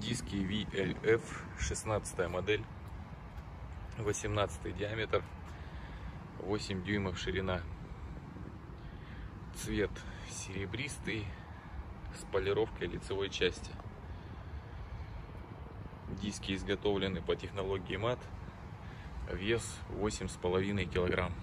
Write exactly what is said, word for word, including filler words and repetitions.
Диски ви эл эф, шестнадцатая модель, восемнадцатый диаметр, восемь дюймов ширина. Цвет серебристый с полировкой лицевой части. Диски изготовлены по технологии мат. Вес восемь с половиной килограмм.